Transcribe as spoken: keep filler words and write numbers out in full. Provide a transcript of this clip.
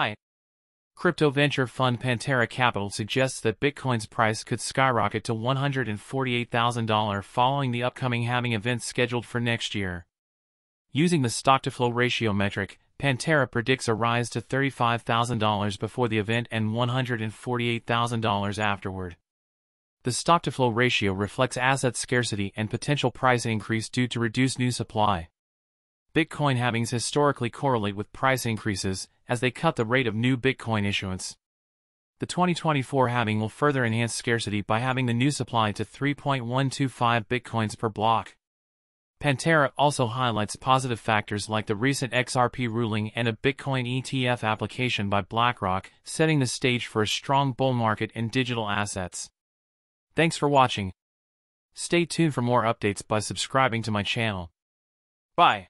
Hi. Crypto venture fund Pantera Capital suggests that Bitcoin's price could skyrocket to one hundred forty-eight thousand dollars following the upcoming halving event scheduled for next year. Using the stock-to-flow ratio metric, Pantera predicts a rise to thirty-five thousand dollars before the event and one hundred forty-eight thousand dollars afterward. The stock-to-flow ratio reflects asset scarcity and potential price increase due to reduced new supply. Bitcoin halvings historically correlate with price increases, as they cut the rate of new Bitcoin issuance. The twenty twenty-four halving will further enhance scarcity by halving the new supply to three point one two five Bitcoins per block. Pantera also highlights positive factors like the recent X R P ruling and a Bitcoin E T F application by BlackRock, setting the stage for a strong bull market in digital assets. Thanks for watching. Stay tuned for more updates by subscribing to my channel. Bye.